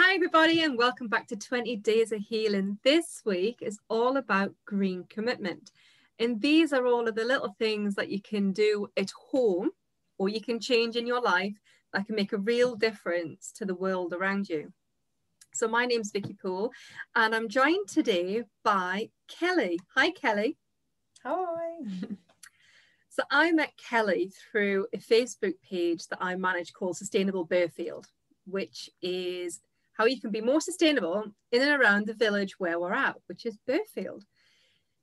Hi everybody and welcome back to 20 Days of Healing. This week is all about green commitment, and these are all of the little things that you can do at home or you can change in your life that can make a real difference to the world around you. So my name's Vicky Poole and I'm joined today by Kelly. Hi Kelly. Hi. So I met Kelly through a Facebook page that I manage called Sustainable Burghfield, which is how you can be more sustainable in and around the village where we're at, which is Burghfield.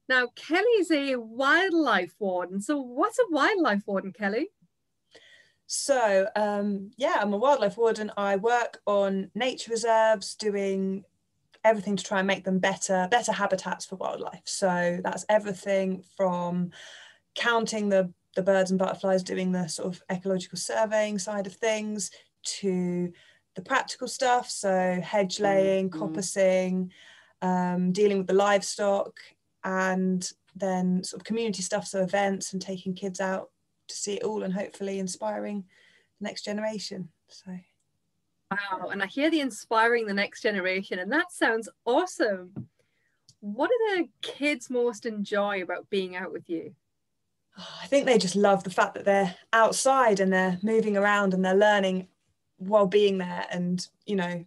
Now, Kelly's a wildlife warden. So what's a wildlife warden, Kelly? So, I'm a wildlife warden. I work on nature reserves, doing everything to try and make them better habitats for wildlife. So that's everything from counting the birds and butterflies, doing the sort of ecological surveying side of things, to the practical stuff, so hedge laying, coppicing, dealing with the livestock, and then sort of community stuff, so events and taking kids out to see it all and hopefully inspiring the next generation. So wow, and I hear the inspiring the next generation, and that sounds awesome. What do the kids most enjoy about being out with you? Oh, I think they just love the fact that they're outside and they're moving around and they're learning while being there, and you know,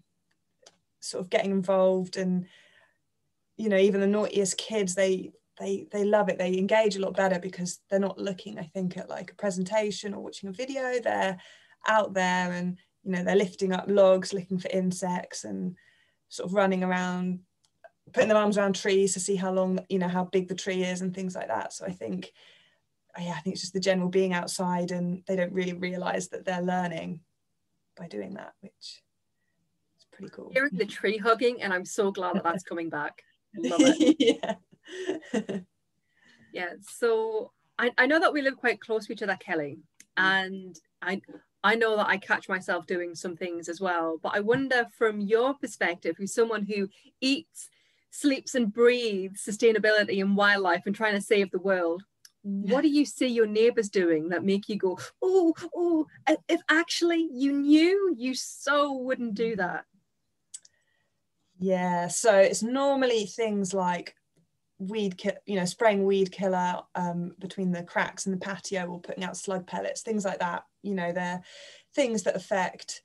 sort of getting involved. And you know, even the naughtiest kids, they love it. They engage a lot better because they're not looking, I think, at like a presentation or watching a video. They're out there and, you know, they're lifting up logs, looking for insects, and sort of running around, putting their arms around trees to see how long, you know, how big the tree is and things like that. So I think it's just the general being outside, and they don't really realize that they're learning by doing that, which is pretty cool. Hearing the tree hugging, and I'm so glad that that's coming back. I love it. Yeah. Yeah. So I know that we live quite close to each other, Kelly, and I know that I catch myself doing some things as well. But I wonder, from your perspective, who's someone who eats, sleeps, and breathes sustainability and wildlife and trying to save the world, what do you see your neighbours doing that make you go, oh, if actually you knew, you so wouldn't do that? Yeah, so it's normally things like spraying weed killer between the cracks in the patio, or putting out slug pellets, things like that. You know, they're things that affect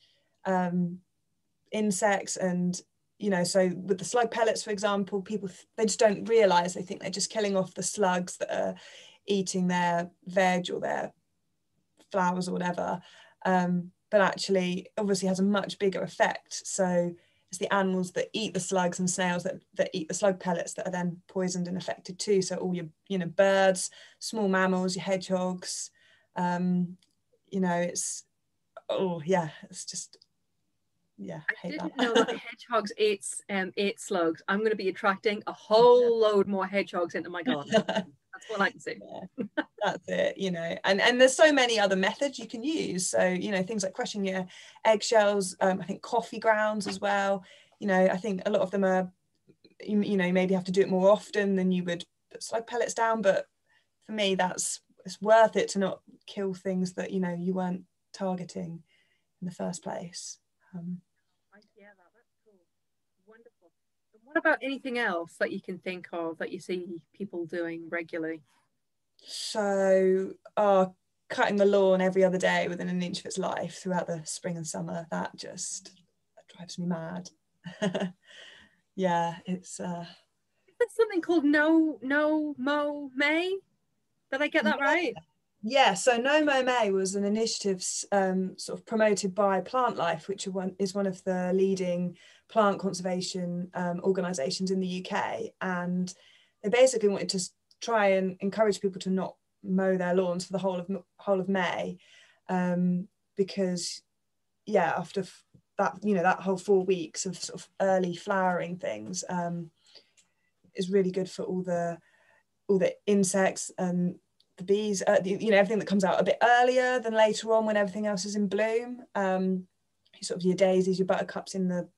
insects, and you know, so with the slug pellets, for example, people, they just don't realise. They think they're just killing off the slugs that are eating their veg or their flowers or whatever, but actually obviously has a much bigger effect. So it's the animals that eat the slugs, and snails that eat the slug pellets, that are then poisoned and affected too. So all your, you know, birds, small mammals, your hedgehogs, you know, I didn't know that hedgehogs ate slugs. I'm going to be attracting a whole load more hedgehogs into my garden. That's all I can see. Yeah, that's it, you know. And there's so many other methods you can use. So, you know, things like crushing your eggshells, I think coffee grounds as well. You know, I think a lot of them are, you know, you maybe have to do it more often than you would put slug pellets down. But for me, it's worth it to not kill things that, you know, you weren't targeting in the first place. That's cool. Wonderful. And what about anything else that you can think of that you see people doing regularly? So cutting the lawn every other day within an inch of its life throughout the spring and summer, that drives me mad. Yeah, it's is there something called No Mow May? Did I get that right? Yeah, so No Mow May was an initiative sort of promoted by Plant Life, which is one of the leading plant conservation organisations in the UK. And they basically wanted to try and encourage people to not mow their lawns for the whole of May, because, yeah, after that, you know, that whole 4 weeks of sort of early flowering things is really good for all the insects and the bees, you know, everything that comes out a bit earlier than later on when everything else is in bloom. Sort of your daisies, your buttercups in the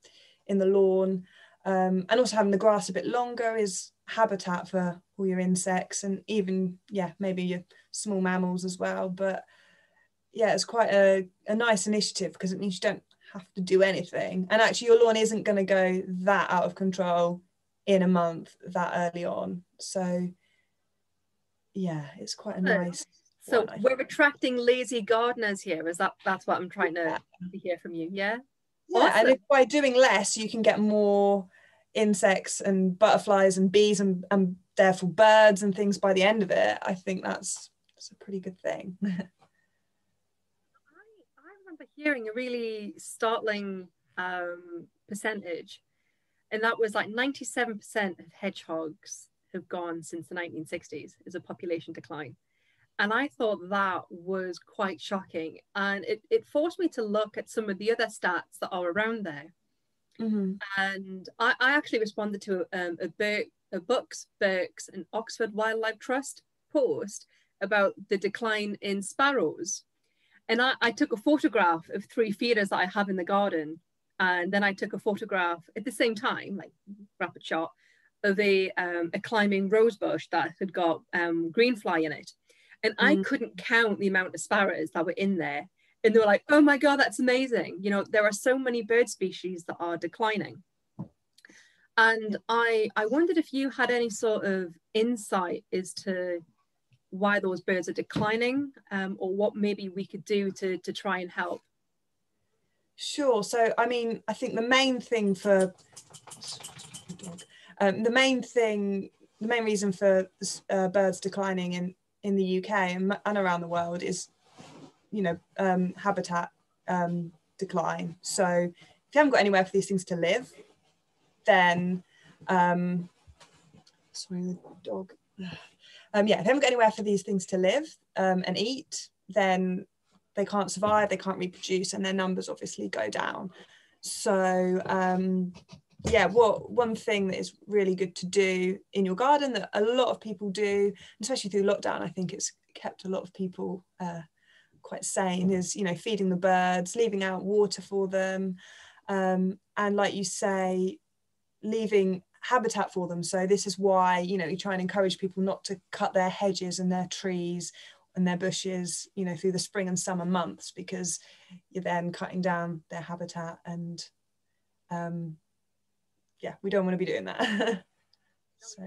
lawn, and also having the grass a bit longer is habitat for all your insects, and even maybe your small mammals as well. But yeah, it's quite a nice initiative, because it means you don't have to do anything. And actually your lawn isn't going to go that out of control in a month that early on. So yeah, it's quite a nice one, so we're attracting lazy gardeners here. Is that's what I'm trying to hear from you? Yeah, awesome. And if by doing less you can get more insects and butterflies and bees and therefore birds and things by the end of it, I think that's a pretty good thing. I remember hearing a really startling percentage, and that was like 97% of hedgehogs have gone since the 1960s as a population decline. And I thought that was quite shocking. And it forced me to look at some of the other stats that are around there. Mm-hmm. And I actually responded to a Birk's and Oxford Wildlife Trust post about the decline in sparrows. And I took a photograph of 3 feeders that I have in the garden. And then I took a photograph at the same time, like rapid shot, of a climbing rose bush that had got greenfly in it. And I couldn't count the amount of sparrows that were in there. And they were like, oh my God, that's amazing. You know, there are so many bird species that are declining. And I wondered if you had any sort of insight as to why those birds are declining, or what maybe we could do to try and help. Sure. So, I mean, I think the main reason for birds declining in the UK and around the world is, you know, habitat decline. So if you haven't got anywhere for these things to live, then, if you haven't got anywhere for these things to live and eat, then they can't survive, they can't reproduce, and their numbers obviously go down. So one thing that is really good to do in your garden that a lot of people do, especially through lockdown, I think it's kept a lot of people quite sane, is, you know, feeding the birds, leaving out water for them, and like you say, leaving habitat for them. So this is why, you know, you try and encourage people not to cut their hedges and their trees and their bushes, you know, through the spring and summer months, because you're then cutting down their habitat, and we don't want to be doing that. So.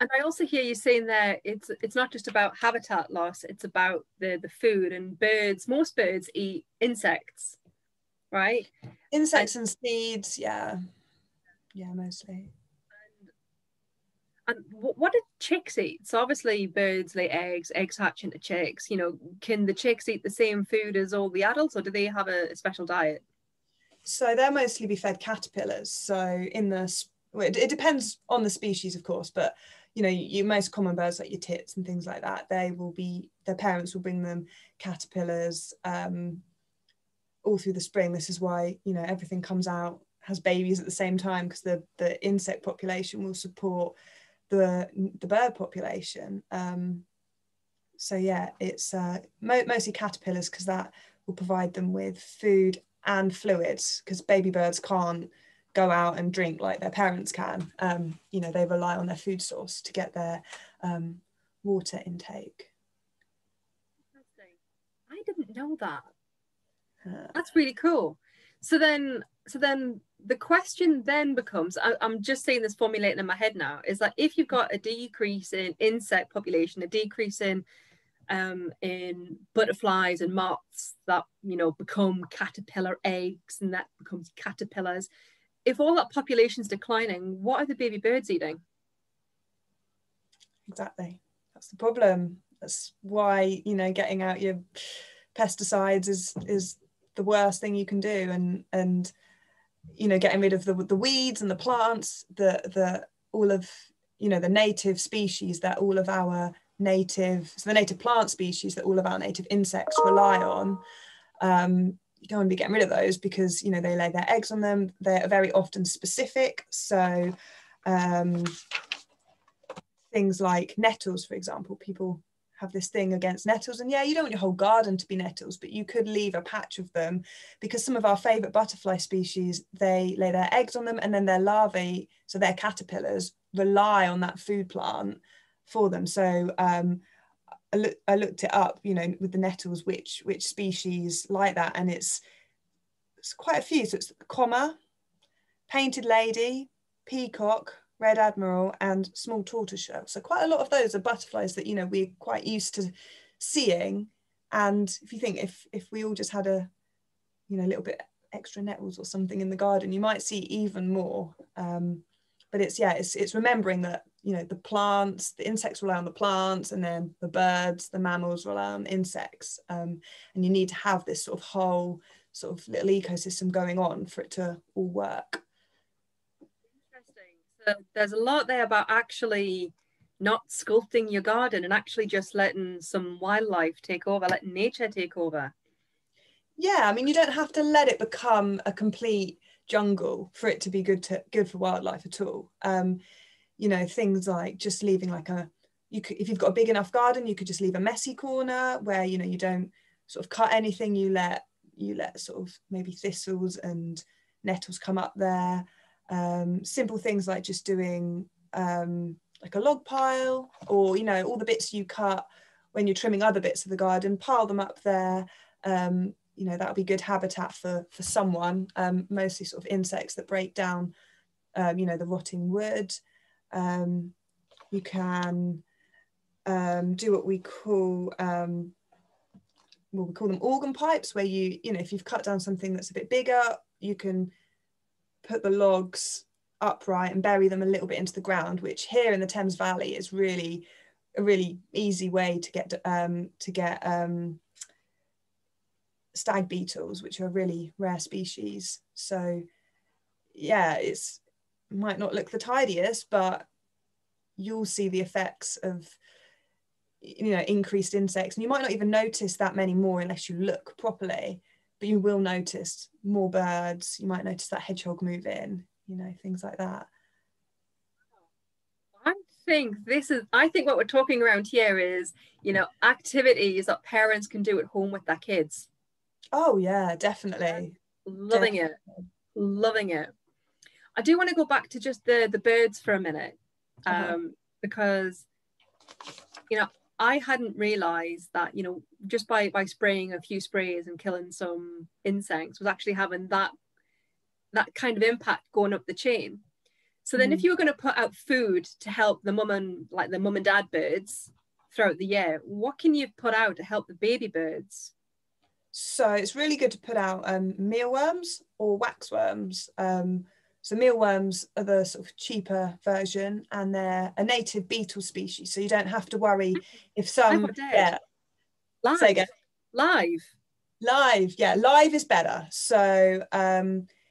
And I also hear you saying that it's not just about habitat loss, it's about the food, and birds, most birds eat insects, right? Insects and seeds, yeah, mostly. And what do chicks eat? So obviously birds lay eggs hatch into chicks. You know, can the chicks eat the same food as all the adults, or do they have a special diet? So they'll mostly be fed caterpillars. So it depends on the species, of course, but, you know, your most common birds like your tits and things like that, their parents will bring them caterpillars all through the spring. This is why, you know, everything comes out, has babies at the same time, because the insect population will support the bird population. So yeah, it's mostly caterpillars, because that will provide them with food and fluids, because baby birds can't go out and drink like their parents can. You know, they rely on their food source to get their water intake. I didn't know that. That's really cool. So then the question then becomes, I'm just seeing this formulating in my head now, is that if you've got a decrease in insect population, a decrease in butterflies and moths that, you know, become caterpillar eggs, and that becomes caterpillars, if all that population's declining, what are the baby birds eating? Exactly. That's the problem. That's why, you know, getting out your pesticides is the worst thing you can do, and you know, getting rid of the weeds and the plants, the all of, you know, the native species that all of our native, so the native plant species that all of our native insects rely on. You don't want to be getting rid of those, because, you know, they lay their eggs on them. They're very often specific. So things like nettles, for example, people have this thing against nettles, and yeah, you don't want your whole garden to be nettles, but you could leave a patch of them, because some of our favorite butterfly species, they lay their eggs on them, and then their larvae, so their caterpillars, rely on that food plant for them. So I looked it up, you know, with the nettles, which species like that, and it's it's quite a few. So it's comma, painted lady, peacock, red admiral, and small tortoiseshell. So quite a lot of those are butterflies that, you know, we're quite used to seeing. And if you think, if we all just had a, you know, a little bit extra nettles or something in the garden, you might see even more. But it's, yeah, it's remembering that, you know, the plants, the insects rely on the plants, and then the birds, the mammals rely on insects. And you need to have this sort of whole sort of little ecosystem going on for it to all work. Interesting. So there's a lot there about actually not sculpting your garden and actually just letting some wildlife take over, letting nature take over. Yeah, I mean, you don't have to let it become a complete jungle for it to be good for wildlife at all. You know, things like just leaving like a, you could, if you've got a big enough garden, you could just leave a messy corner where, you know, you don't sort of cut anything, you let sort of maybe thistles and nettles come up there. Simple things like just doing like a log pile, or, you know, all the bits you cut when you're trimming other bits of the garden, pile them up there. You know, that'll be good habitat for someone, mostly sort of insects that break down, you know, the rotting wood. You can do what we call, well, we call them organ pipes, where you know, if you've cut down something that's a bit bigger, you can put the logs upright and bury them a little bit into the ground, which here in the Thames Valley is really a really easy way to get stag beetles, which are a really rare species. So yeah, it's might not look the tidiest, but you'll see the effects of, you know, increased insects, and you might not even notice that many more unless you look properly, but you will notice more birds, you might notice that hedgehog move in, you know, things like that. I think I think what we're talking around here is, you know, activities that parents can do at home with their kids. Oh yeah, definitely. Loving it. I do want to go back to just the birds for a minute, because, you know, I hadn't realised that, you know, just by spraying a few sprays and killing some insects was actually having that kind of impact going up the chain. So then if you were going to put out food to help the mum and dad birds throughout the year, what can you put out to help the baby birds? So it's really good to put out mealworms or waxworms. So mealworms are the sort of cheaper version, and they're a native beetle species. So you don't have to worry if some... Yeah. Live. Say again. Live, yeah. Live is better. So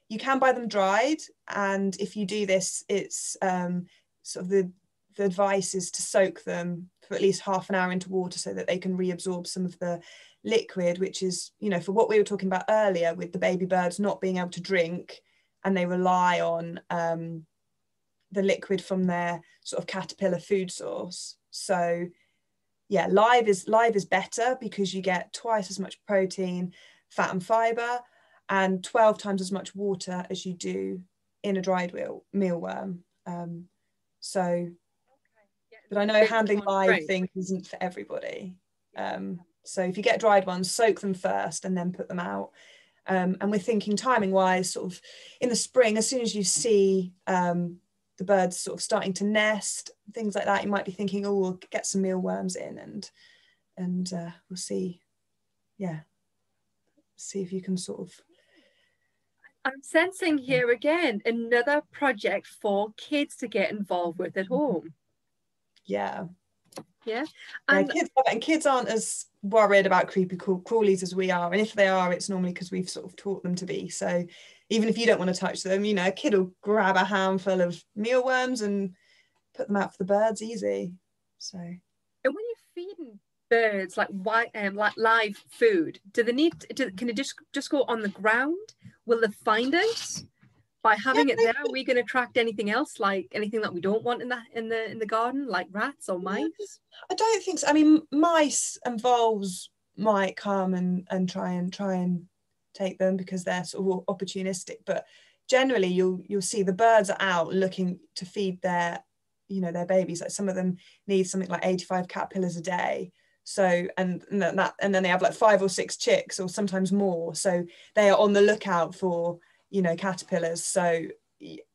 you can buy them dried. And if you do this, it's sort of the advice is to soak them for at least half an hour into water so that they can reabsorb some of the liquid, which is, you know, for what we were talking about earlier with the baby birds not being able to drink, and they rely on the liquid from their sort of caterpillar food source. So yeah, live is better because you get twice as much protein, fat and fiber, and 12 times as much water as you do in a dried mealworm. So, okay. Yeah, but I know handling live things isn't for everybody. So if you get dried ones, soak them first and then put them out. And we're thinking timing wise, sort of in the spring, as soon as you see the birds sort of starting to nest, things like that, you might be thinking, oh, we'll get some mealworms in and we'll see. Yeah. See if you can sort of. I'm sensing here again, another project for kids to get involved with at home. Yeah. Yeah. And yeah, kids love it, and kids aren't as worried about creepy crawlies as we are, and if they are, it's normally because we've sort of taught them to be. So even if you don't want to touch them, you know, a kid will grab a handful of mealworms and put them out for the birds, easy. So, and when you're feeding birds like live food, do they need to, can it just go on the ground? Will they find it by having it there? Are we going to attract anything else, like anything that we don't want in the garden, like rats or mice? I don't think so. I mean, mice and voles might come and try and take them because they're sort of opportunistic. But generally, you'll see the birds are out looking to feed their, you know, their babies. Like some of them need something like 85 caterpillars a day. So and then they have like 5 or 6 chicks, or sometimes more. So they are on the lookout for, you know, caterpillars. So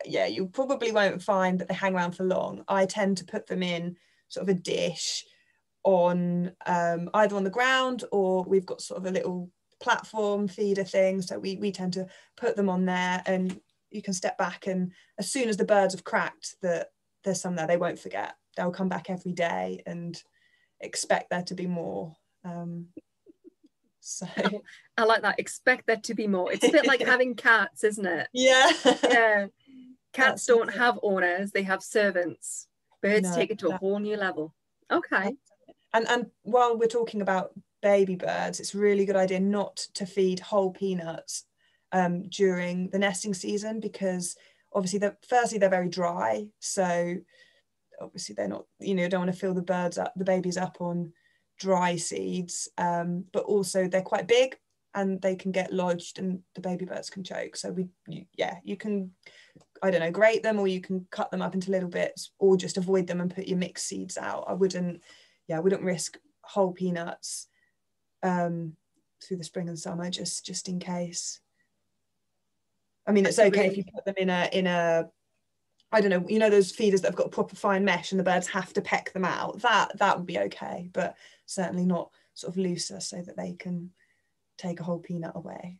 yeah, you probably won't find that they hang around for long. I tend to put them in sort of a dish on either on the ground, or we've got sort of a little platform feeder thing, so we tend to put them on there, and you can step back, and as soon as the birds have cracked that there's some there, they won't forget. They'll come back every day and expect there to be more. So I like that, expect there to be more. It's a bit like having cats, isn't it? Yeah, yeah. Cats don't have owners, they have servants. Birds take it to a whole new level. Okay. And while we're talking about baby birds, it's a really good idea not to feed whole peanuts during the nesting season, because obviously firstly they're very dry, so obviously they're not, you know, don't want to fill the birds up, the babies up on dry seeds, but also they're quite big and they can get lodged and the baby birds can choke. So you can, I don't know, grate them, or you can cut them up into little bits, or just avoid them and put your mixed seeds out. I wouldn't risk whole peanuts through the spring and summer, just in case. I mean, it's okay if you put them in a, I don't know, you know, those feeders that have got proper fine mesh and the birds have to peck them out, that would be okay, but certainly not sort of looser so that they can take a whole peanut away.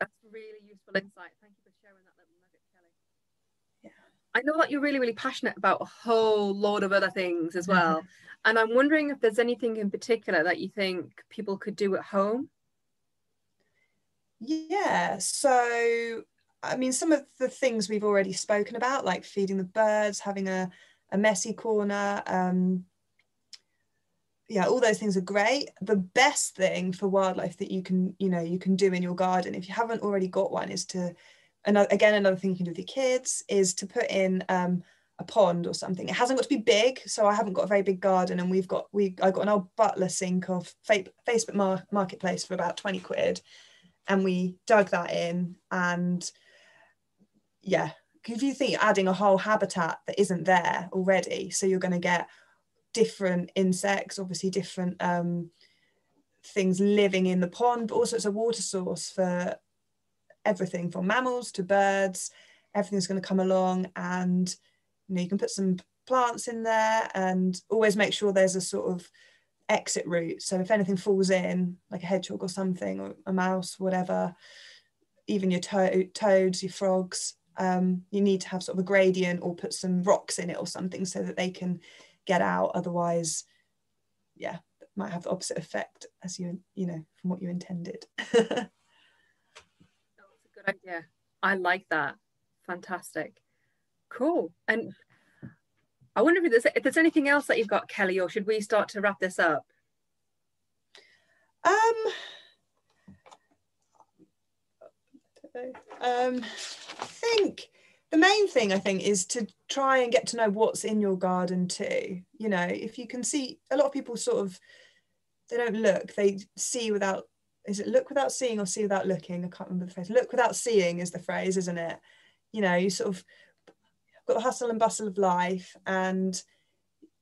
That's really useful insight. Thank you for sharing that little nugget, Kelly. Yeah. I know that you're really, really passionate about a whole load of other things as well. And I'm wondering if there's anything in particular that you think people could do at home? Yeah, so I mean, some of the things we've already spoken about, like feeding the birds, having a messy corner, yeah, all those things are great. The best thing for wildlife that you can do in your garden, if you haven't already got one, is to, and again, another thing you can do with your kids is to put in a pond or something. It hasn't got to be big, so I haven't got a very big garden, and I got an old butler sink off Facebook Marketplace for about 20 quid, and we dug that in. And yeah, because you think you're adding a whole habitat that isn't there already, so you're going to get different insects, obviously different things living in the pond, but also it's a water source for everything from mammals to birds. Everything's going to come along, and you know, you can put some plants in there, and always make sure there's a sort of exit route, so if anything falls in, like a hedgehog or something, or a mouse, whatever, even your toads, your frogs, you need to have sort of a gradient, or put some rocks in it or something so that they can get out. Otherwise, yeah, it might have the opposite effect as you know, from what you intended. That's a good idea. I like that. Fantastic. Cool. And I wonder if there's anything else that you've got, Kelly, or should we start to wrap this up? I think the main thing is to try and get to know what's in your garden too. You know, if you can see, a lot of people sort of, they don't look, they see without, is it look without seeing or see without looking? I can't remember the phrase. Look without seeing is the phrase, isn't it? You know, you sort of got the hustle and bustle of life, and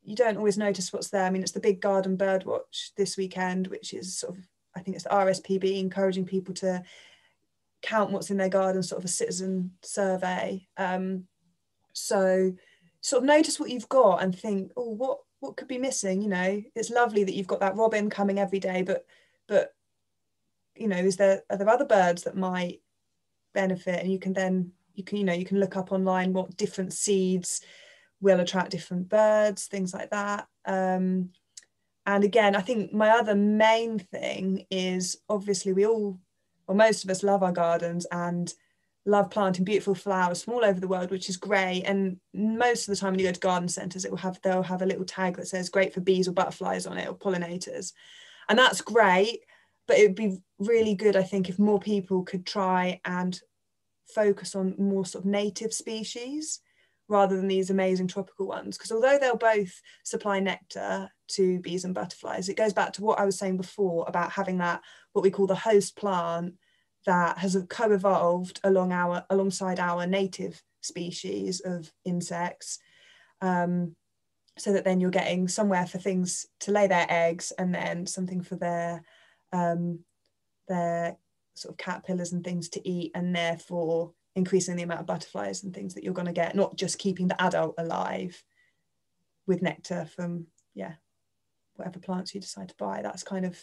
you don't always notice what's there. I mean, it's the big garden bird watch this weekend, which is sort of, I think it's the RSPB encouraging people to count what's in their garden, sort of a citizen survey. So sort of notice what you've got and think, oh, what could be missing? You know, it's lovely that you've got that robin coming every day, but you know, are there other birds that might benefit? And you can look up online what different seeds will attract different birds, things like that. And again, I think my other main thing is, obviously most of us love our gardens and love planting beautiful flowers from all over the world, which is great. And most of the time when you go to garden centres, they'll have a little tag that says great for bees or butterflies on it, or pollinators. And that's great, but it would be really good, I think, if more people could try and focus on more sort of native species rather than these amazing tropical ones, because although they'll both supply nectar to bees and butterflies, it goes back to what I was saying before about having that, what we call the host plant, that has co-evolved alongside our native species of insects, so that then you're getting somewhere for things to lay their eggs, and then something for their sort of caterpillars and things to eat, and therefore increasing the amount of butterflies and things that you're going to get, not just keeping the adult alive with nectar from whatever plants you decide to buy. That's kind of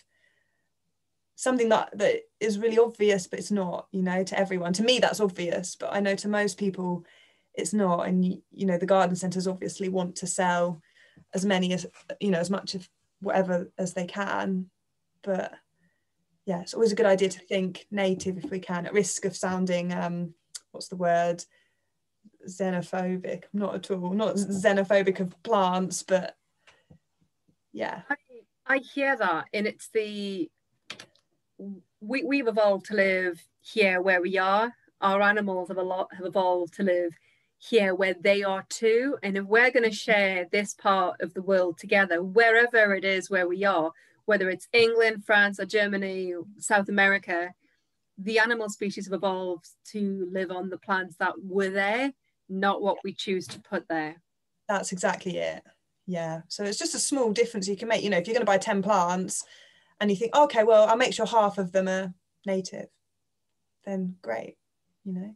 something that is really obvious, but it's not, to everyone. To me, that's obvious, but I know to most people it's not. And the garden centres obviously want to sell as many as as much of whatever as they can, but yeah, it's always a good idea to think native if we can, at risk of sounding what's the word, xenophobic. Not at all, not xenophobic of plants, but yeah, I hear that. And it's we've evolved to live here where we are. Our animals have evolved to live here where they are too. And if we're going to share this part of the world together, wherever it is where we are, whether it's England, France, or Germany, South America, the animal species have evolved to live on the plants that were there, not what we choose to put there. That's exactly it. Yeah. So it's just a small difference you can make. If you're going to buy 10 plants and you think, okay, well, I'll make sure half of them are native, then great. And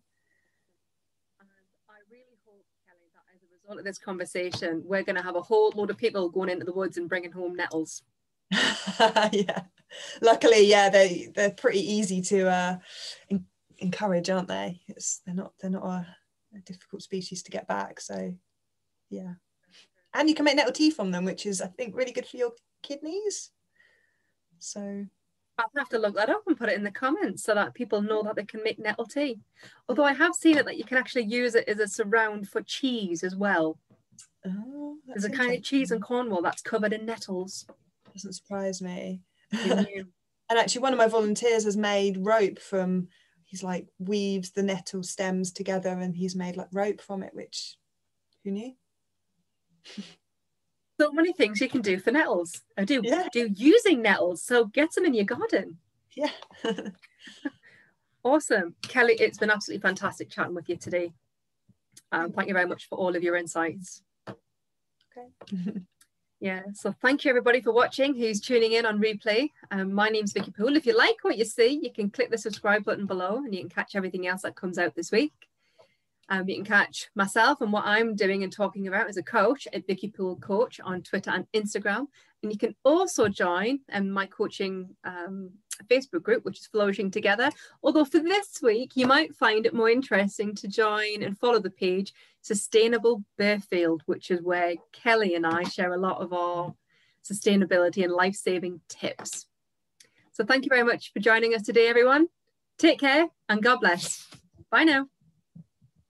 I really hope, Kelly, that as a result of this conversation, we're going to have a whole load of people going into the woods and bringing home nettles. Yeah, luckily, yeah, they're pretty easy to encourage, aren't they? They're not a difficult species to get back. So yeah, and you can make nettle tea from them, which is, I think, really good for your kidneys. So I'll have to look that up and put it in the comments so that people know that they can make nettle tea. Although I have seen it that you can actually use it as a surround for cheese as well. Oh, there's a kind of cheese in Cornwall that's covered in nettles. Doesn't surprise me. And actually, one of my volunteers has made rope from, he's like weaves the nettle stems together and he's made like rope from it, which who knew? So many things you can do for nettles. I do using nettles, so get some in your garden. Yeah. Awesome. Kelly, it's been absolutely fantastic chatting with you today. Thank you very much for all of your insights. Okay. Yeah, so thank you everybody for watching, who's tuning in on replay. My name's Vicky Poole. If you like what you see, you can click the subscribe button below and you can catch everything else that comes out this week. You can catch myself and what I'm doing and talking about as a coach at Vicky Poole Coach on Twitter and Instagram. And you can also join my coaching Facebook group, which is Flourishing Together. Although for this week, you might find it more interesting to join and follow the page Sustainable Burghfield, which is where Kelly and I share a lot of our sustainability and life-saving tips. So thank you very much for joining us today, everyone. Take care and God bless. Bye now.